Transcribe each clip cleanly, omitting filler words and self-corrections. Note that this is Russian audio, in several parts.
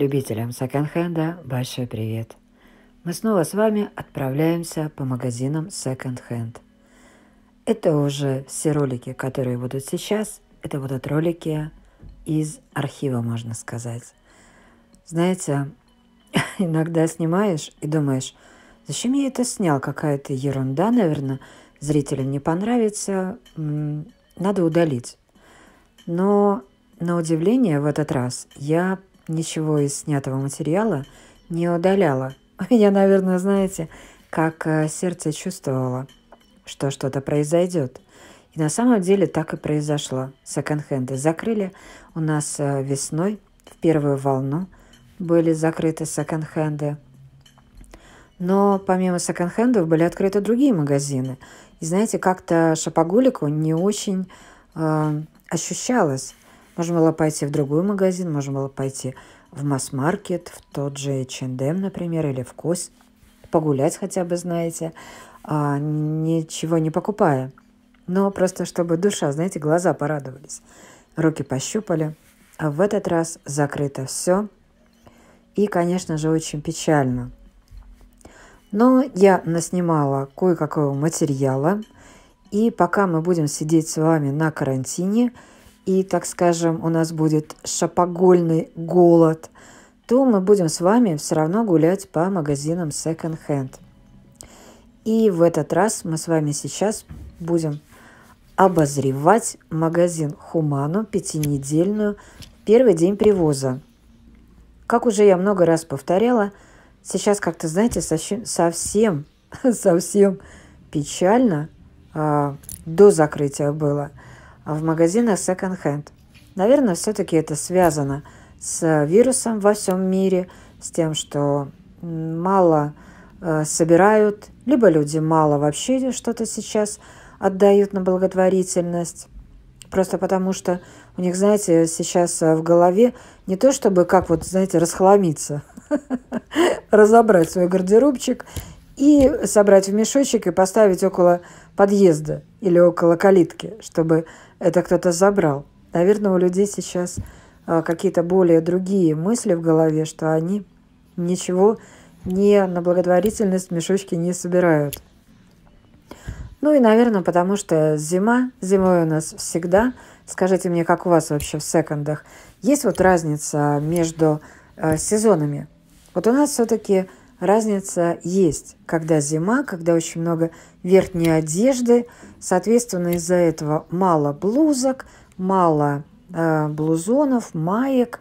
Любителям секонд-хенда большой привет! Мы снова с вами отправляемся по магазинам Second Hand. Это уже все ролики, которые будут сейчас. Это будут ролики из архива, можно сказать. Знаете, иногда снимаешь и думаешь, зачем я это снял? Какая-то ерунда, наверное, зрителям не понравится. Надо удалить. Но на удивление в этот раз я ничего из снятого материала не удаляла. Я, наверное, знаете, как сердце чувствовало, что что-то произойдет. И на самом деле так и произошло. Секонд-хенды закрыли. У нас весной в первую волну были закрыты секонд-хенды. Но помимо секонд-хендов были открыты другие магазины. И знаете, как-то шопоголику не очень ощущалось. Можно было пойти в другой магазин, можно было пойти в масс-маркет, в тот же H&M, например, или в Guess, погулять хотя бы, знаете, ничего не покупая. Но просто чтобы душа, знаете, глаза порадовались, руки пощупали. А в этот раз закрыто все. И, конечно же, очень печально. Но я наснимала кое-какого материала. И пока мы будем сидеть с вами на карантине, и, так скажем, у нас будет шопогольный голод, то мы будем с вами все равно гулять по магазинам Second Hand. И в этот раз мы с вами сейчас будем обозревать магазин Humana, пятинедельную, первый день привоза. Как уже я много раз повторяла, сейчас как-то, знаете, совсем печально до закрытия было в магазинах Second Hand. Наверное, все-таки это связано с вирусом во всем мире, с тем, что мало собирают, либо люди мало вообще что-то сейчас отдают на благотворительность. Просто потому что у них, знаете, сейчас в голове не то чтобы, как вот, знаете, расхламиться, разобрать свой гардеробчик и собрать в мешочек и поставить около подъезда или около калитки, чтобы это кто-то забрал. Наверное, у людей сейчас какие-то более другие мысли в голове, что они ничего не на благотворительность мешочки не собирают. Ну и, наверное, потому что зима, зимой у нас всегда. Скажите мне, как у вас вообще в секондах? Есть вот разница между сезонами? Вот у нас все-таки разница есть, когда зима, когда очень много верхней одежды, соответственно, из-за этого мало блузок, мало блузонов, маек,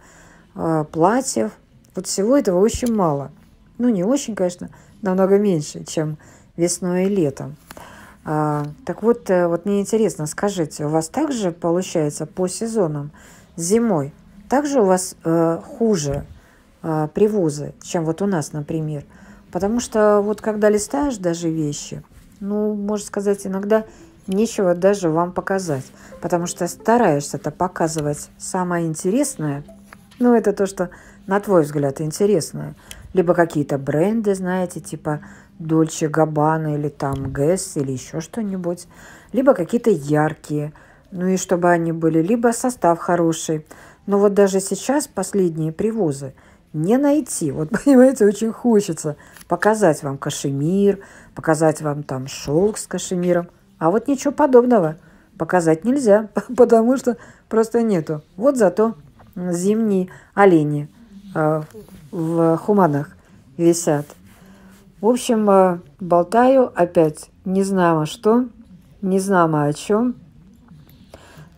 платьев. Вот всего этого очень мало. Ну, не очень, конечно, намного меньше, чем весной и летом. Так вот, мне интересно, скажите, у вас также получается по сезонам зимой? Также у вас хуже привозы, чем вот у нас, например? Потому что вот когда листаешь даже вещи, ну, можно сказать, иногда нечего даже вам показать. Потому что стараешься-то показывать самое интересное. Ну, это то, что, на твой взгляд, интересное. Либо какие-то бренды, знаете, типа Дольче Габбана или там Guess или еще что-нибудь. Либо какие-то яркие. Ну и чтобы они были. Либо состав хороший. Но вот даже сейчас последние привозы не найти. Вот, понимаете, очень хочется показать вам кашемир, показать вам там шелк с кашемиром. А вот ничего подобного показать нельзя, потому что просто нету. Вот зато зимние олени в Хуманах висят. В общем, болтаю опять. Не знамо что, не знамо о чем.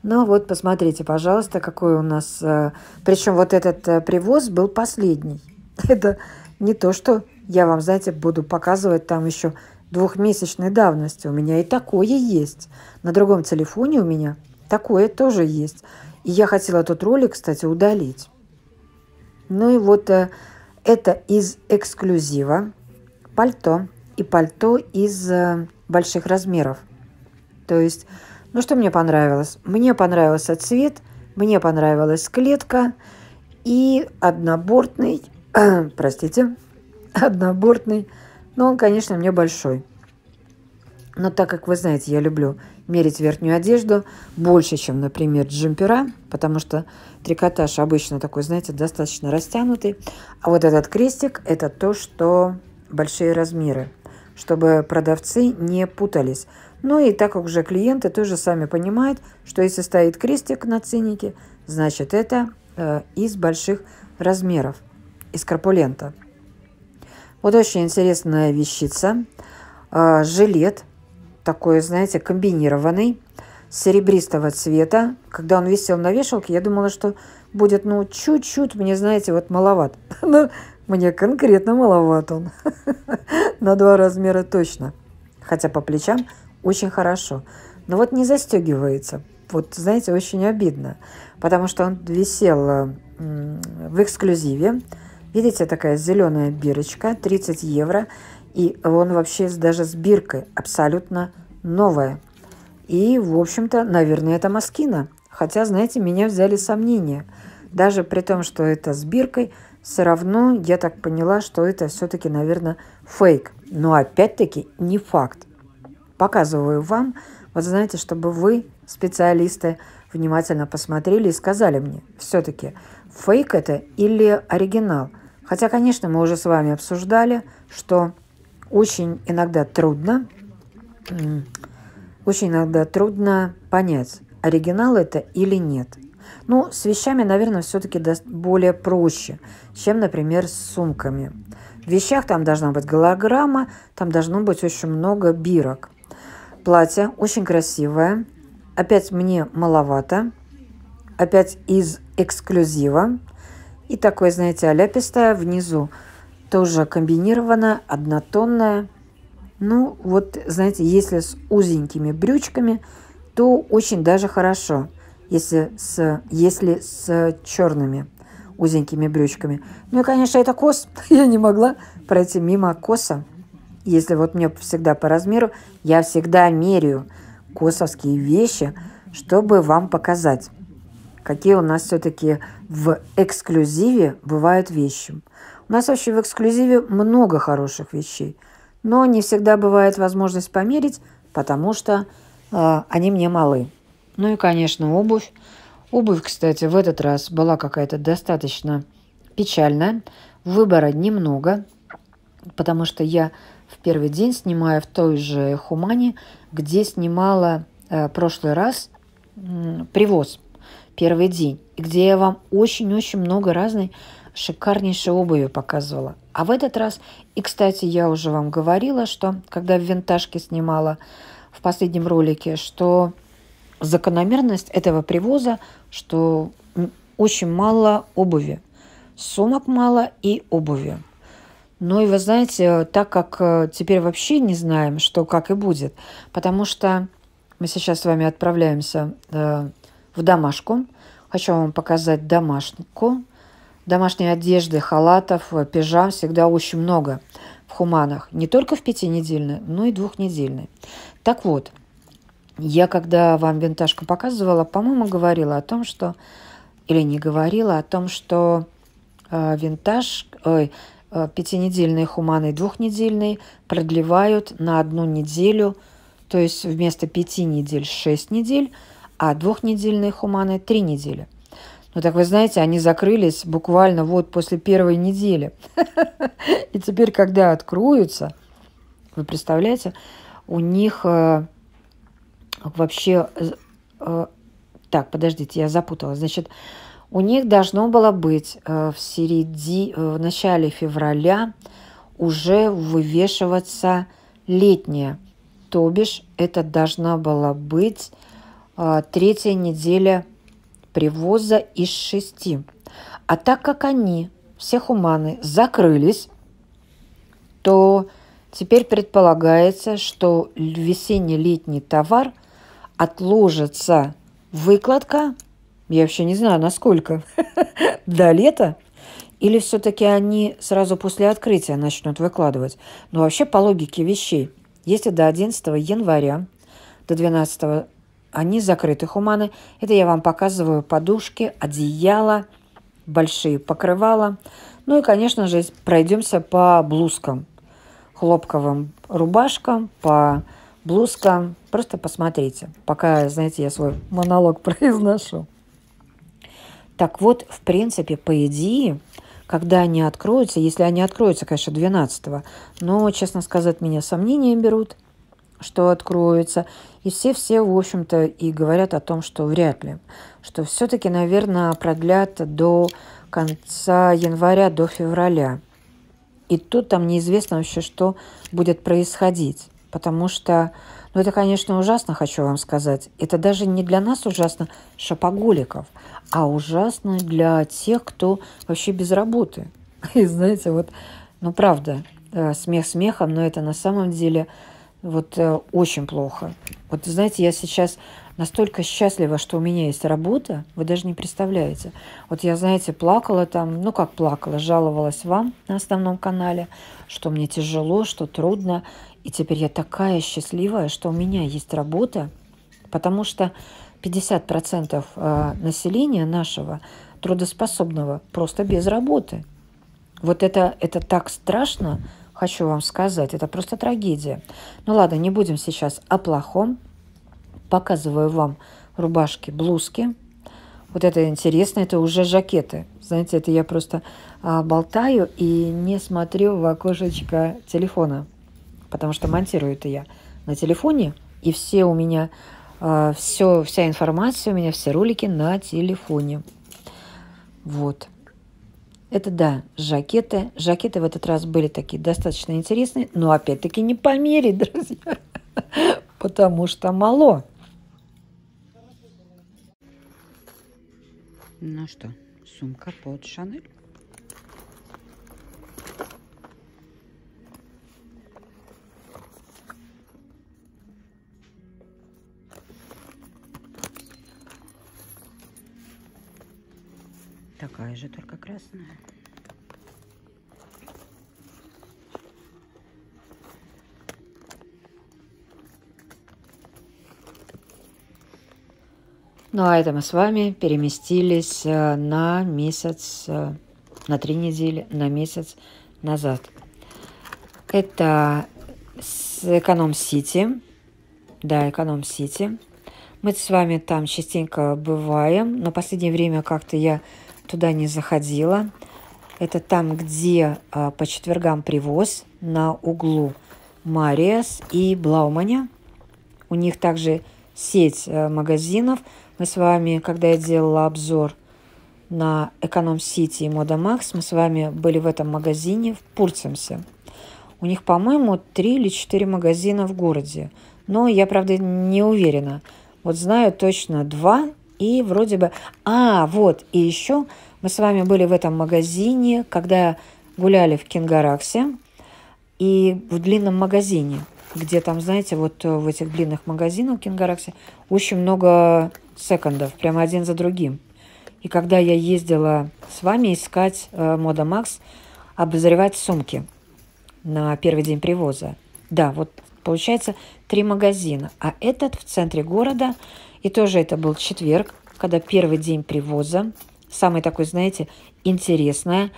Ну вот, посмотрите, пожалуйста, какой у нас... Причем вот этот привоз был последний. Это не то, что я вам, знаете, буду показывать там еще двухмесячной давности. У меня и такое есть. На другом телефоне у меня такое тоже есть. И я хотела тот ролик, кстати, удалить. Ну и вот это из эксклюзива пальто. И пальто из больших размеров. То есть... Ну, что мне понравилось? Мне понравился цвет, мне понравилась клетка и однобортный, простите, однобортный, но он, конечно, мне большой. Но так как, вы знаете, я люблю мерить верхнюю одежду больше, чем, например, джемпера, потому что трикотаж обычно такой, знаете, достаточно растянутый. А вот этот крестик – это то, что большие размеры, чтобы продавцы не путались. Ну и так как уже клиенты тоже сами понимают, что если стоит крестик на ценнике, значит, это из больших размеров, из корпулента. Вот очень интересная вещица. Жилет такой, знаете, комбинированный, серебристого цвета. Когда он висел на вешалке, я думала, что будет, ну, чуть-чуть, мне, знаете, вот маловат. Ну, мне конкретно маловат он. На 2 размера точно. Хотя по плечам очень хорошо. Но вот не застегивается. Вот, знаете, очень обидно. Потому что он висел в эксклюзиве. Видите, такая зеленая бирочка, 30 евро. И он вообще даже с биркой абсолютно новая. И, в общем-то, наверное, это Москина. Хотя, знаете, меня взяли сомнения. Даже при том, что это с биркой, все равно я так поняла, что это все-таки, наверное, фейк. Но опять-таки не факт. Показываю вам, вот знаете, чтобы вы, специалисты, внимательно посмотрели и сказали мне, все-таки фейк это или оригинал. Хотя, конечно, мы уже с вами обсуждали, что очень иногда трудно понять, оригинал это или нет. Ну, с вещами, наверное, все-таки более проще, чем, например, с сумками. В вещах там должна быть голограмма, там должно быть очень много бирок. Платье очень красивое. Опять мне маловато. Опять из эксклюзива. И такое, знаете, аляпистое внизу. Тоже комбинированная, однотонная. Ну, вот, знаете, если с узенькими брючками, то очень даже хорошо. Если с черными узенькими брючками. Ну и, конечно, это кос. Я не могла пройти мимо коса. Если вот мне всегда по размеру, я всегда меряю косовские вещи, чтобы вам показать, какие у нас все-таки в эксклюзиве бывают вещи. У нас вообще в эксклюзиве много хороших вещей, но не всегда бывает возможность померить, потому что они мне малы. Ну и, конечно, обувь. Обувь, кстати, в этот раз была какая-то достаточно печальная. Выбора немного, потому что я в первый день снимаю в той же Хумане, где снимала прошлый раз привоз, первый день, где я вам очень-очень много разной шикарнейшей обуви показывала. А в этот раз, и, кстати, я уже вам говорила, что когда в винтажке снимала в последнем ролике, что закономерность этого привоза, что очень мало обуви, сумок мало и обуви. Ну и вы знаете, так как теперь вообще не знаем, что как и будет, потому что мы сейчас с вами отправляемся в домашку. Хочу вам показать домашку. Домашней одежды, халатов, пижам всегда очень много в Хуманах. Не только в 5-недельной, но и 2-недельной. Так вот, я когда вам винтажку показывала, по-моему, говорила о том, что... Или не говорила о том, что винтаж... 5-недельные Хуманы, 2-недельные продлевают на 1 неделю. То есть вместо 5 недель 6 недель, а 2-недельные Хуманы 3 недели. Ну, так вы знаете, они закрылись буквально вот после 1-й недели. И теперь, когда откроются, вы представляете, у них вообще... Так, подождите, я запуталась. Значит, у них должно было быть в начале февраля уже вывешиваться летняя. То бишь, это должна была быть 3-я неделя привоза из 6. А так как они, все хуманы, закрылись, то теперь предполагается, что весенне-летний товар отложится выкладка, я вообще не знаю, насколько, до лета, или все-таки они сразу после открытия начнут выкладывать. Но вообще по логике вещей, если до 11 января, до 12 они закрыты, хуманы. Это я вам показываю подушки, одеяла, большие покрывала. Ну и, конечно же, пройдемся по блузкам, хлопковым рубашкам, по блузка. Просто посмотрите, пока, знаете, я свой монолог произношу. Так вот, в принципе, по идее, когда они откроются, если они откроются, конечно, 12-го, но, честно сказать, меня сомнения берут, что откроются. И все, в общем-то, и говорят о том, что вряд ли. Что все-таки, наверное, продлят до конца января, до февраля. И тут там неизвестно вообще, что будет происходить. Потому что, ну, это, конечно, ужасно, хочу вам сказать. Это даже не для нас ужасно, шопоголиков, а ужасно для тех, кто вообще без работы. И знаете, вот, ну, правда, смех смехом, но это на самом деле... Вот очень плохо. Вот, знаете, я сейчас настолько счастлива, что у меня есть работа, вы даже не представляете. Вот я, знаете, плакала там, ну как плакала, жаловалась вам на основном канале, что мне тяжело, что трудно. И теперь я такая счастливая, что у меня есть работа, потому что 50% населения нашего трудоспособного просто без работы. Вот это так страшно. Хочу вам сказать, это просто трагедия. Ну ладно, не будем сейчас о плохом. Показываю вам рубашки, блузки. Вот это интересно, это уже жакеты. Знаете, это я просто болтаю и не смотрю в окошечко телефона, потому что монтирую это я на телефоне, и все у меня, вся информация у меня, все ролики на телефоне. Вот. Это, да, жакеты. Жакеты в этот раз были такие достаточно интересные, но опять-таки не по мере, друзья, потому что мало. Ну что, сумка под Шанель. Такая же, только красная. Ну, а это мы с вами переместились на месяц, на 3 недели, на месяц назад. Это с Econom City. Да, Econom City. Мы с вами там частенько бываем, но в последнее время как-то я туда не заходила. Это там, где по четвергам привоз на углу Мариас и Блаумани. У них также сеть магазинов. Мы с вами, когда я делала обзор на Econom City и Moda Max, мы с вами были в этом магазине в Пурцемсе. У них, по-моему, 3 или 4 магазина в городе. Но я, правда, не уверена. Вот знаю точно 2. И вроде бы... А, вот, и еще мы с вами были в этом магазине, когда гуляли в Кингараксе, и в длинном магазине, где там, знаете, вот в этих длинных магазинах в Кингараксе очень много секондов, прямо один за другим. И когда я ездила с вами искать Moda Max, обозревать сумки на первый день привоза. Да, вот получается 3 магазина, а этот в центре города... И тоже это был четверг, когда первый день привоза. Самый такой, знаете, интересное.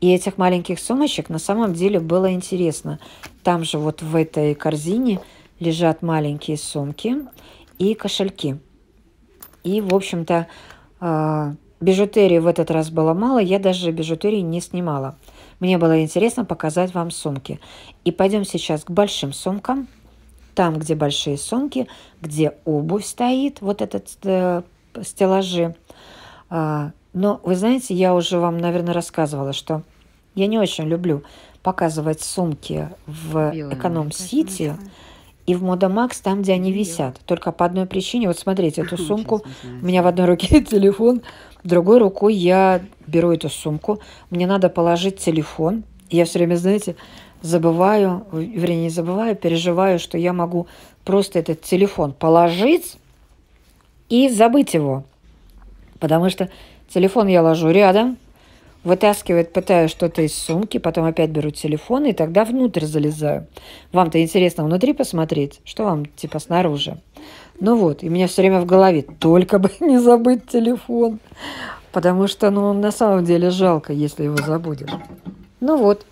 И этих маленьких сумочек на самом деле было интересно. Там же вот в этой корзине лежат маленькие сумки и кошельки. И, в общем-то, бижутерии в этот раз было мало. Я даже бижутерии не снимала. Мне было интересно показать вам сумки. И пойдем сейчас к большим сумкам. Там, где большие сумки, где обувь стоит, вот этот стеллажи. Но, вы знаете, я уже вам, наверное, рассказывала, что я не очень люблю показывать сумки в Econom City и в Moda Max, там, где они висят. Только по одной причине. Вот смотрите, эту сумку. У меня в одной руке телефон, другой рукой я беру эту сумку. Мне надо положить телефон. Я все время, знаете... Забываю, вернее, не забываю, переживаю, что я могу просто этот телефон положить и забыть его. Потому что телефон я ложу рядом, вытаскивает, пытаюсь что-то из сумки, потом опять беру телефон и тогда внутрь залезаю. Вам-то интересно внутри посмотреть, что вам типа снаружи. Ну вот, и у меня все время в голове только бы не забыть телефон. Потому что, ну, на самом деле жалко, если его забудешь. Ну вот.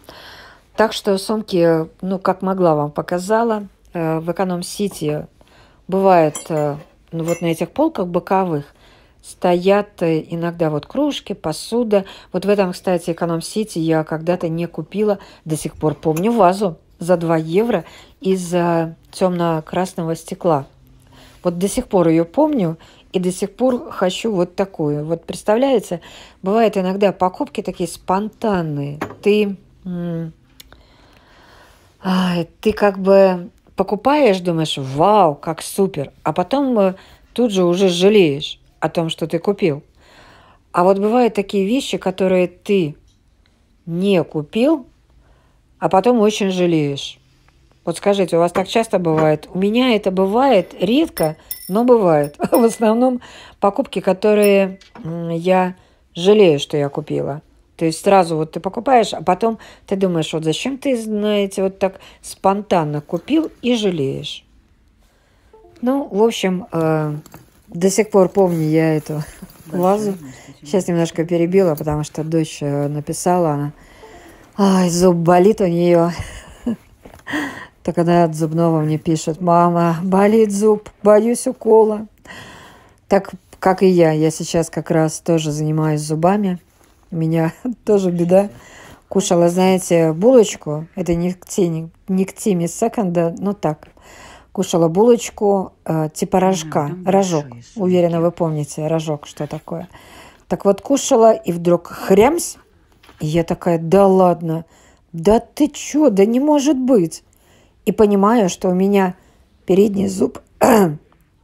Так что сумки, ну, как могла, вам показала. в Эконом Сити бывает, ну вот на этих полках боковых стоят иногда вот кружки, посуда. Вот в этом, кстати, Эконом Сити я когда-то не купила, до сих пор помню, вазу за 2 евро из темно-красного стекла. Вот до сих пор ее помню и до сих пор хочу вот такую. Вот представляете, бывают иногда покупки такие спонтанные. Ты как бы покупаешь, думаешь, вау, как супер, а потом тут же уже жалеешь о том, что ты купил. А вот бывают такие вещи, которые ты не купил, а потом очень жалеешь. Вот скажите, у вас так часто бывает? У меня это бывает редко, но бывает. В основном покупки, которые я жалею, что я купила. То есть сразу вот ты покупаешь, а потом ты думаешь, вот зачем ты, знаете, вот так спонтанно купил и жалеешь. Ну, в общем, до сих пор помню я эту вазу. Сейчас немножко перебила, потому что дочь написала, она... Ай, зуб болит у нее. Так она от зубного мне пишет: мама, болит зуб, боюсь укола. Так как и я сейчас как раз тоже занимаюсь зубами. У меня тоже беда. Кушала, знаете, булочку. Это не к теме секонда, но так. Кушала булочку типа рожка. Рожок. Уверена, вы помните, рожок, что такое. Так вот, кушала, и вдруг хрямсь. И я такая: да ладно, да ты чё, да не может быть. И понимаю, что у меня передний зуб,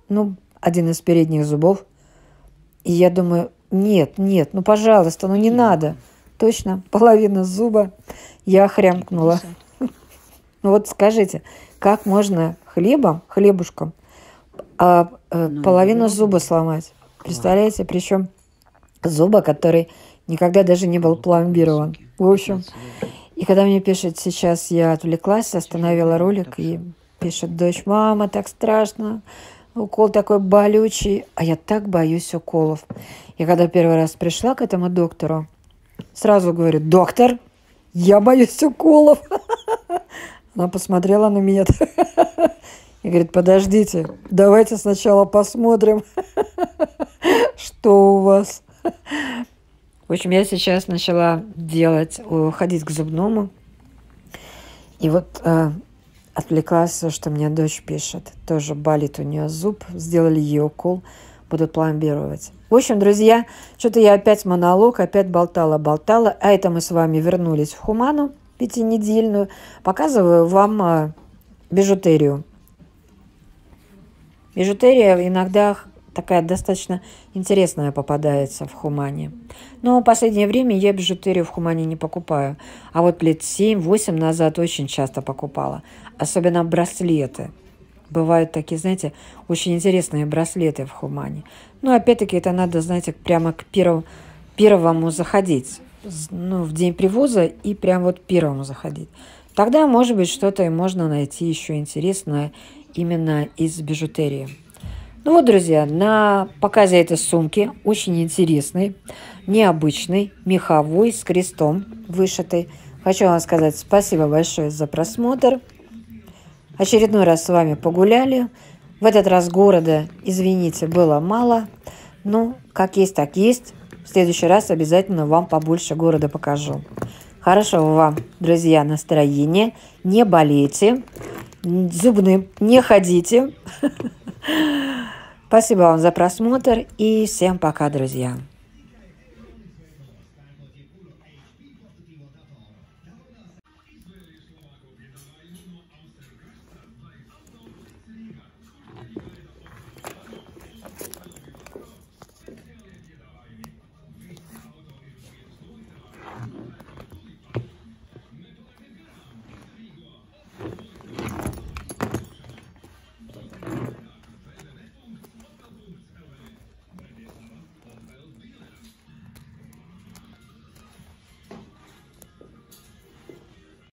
ну, один из передних зубов. И я думаю: нет, ну, пожалуйста, ну, не надо. Точно, половина зуба я хрямкнула. Ну, вот скажите, как можно хлебушком, половину зуба сломать? Представляете, причем зуба, который... Никогда даже не был пломбирован. В общем, и когда мне пишет, сейчас я отвлеклась, остановила ролик, и пишет дочь: мама, так страшно, укол такой болючий, а я так боюсь уколов. И когда первый раз пришла к этому доктору, сразу говорю: доктор, я боюсь уколов. Она посмотрела на меня и говорит: подождите, давайте сначала посмотрим, что у вас. В общем, я сейчас начала ходить к зубному. И вот отвлеклась, что мне дочь пишет. Тоже болит у нее зуб. Сделали ей укол. Будут пломбировать. В общем, друзья, что-то я опять монолог, опять болтала. А это мы с вами вернулись в Хуману пятинедельную. Показываю вам бижутерию. Бижутерия иногда... такая достаточно интересная попадается в Хумане. Но в последнее время я бижутерию в Хумане не покупаю. А вот лет 7-8 назад очень часто покупала. Особенно браслеты. Бывают такие, знаете, очень интересные браслеты в Хумане. Но опять-таки это надо, знаете, прямо к первому заходить. Ну, в день привоза и прям вот первому заходить. Тогда, может быть, что-то и можно найти еще интересное именно из бижутерии. Ну вот, друзья, на показе этой сумки очень интересный, необычный, меховой, с крестом вышитый. Хочу вам сказать спасибо большое за просмотр. Очередной раз с вами погуляли. В этот раз города, извините, было мало. Ну, как есть, так есть. В следующий раз обязательно вам побольше города покажу. Хорошего вам, друзья, настроения. Не болейте. Зубным не ходите. Спасибо вам за просмотр и всем пока, друзья!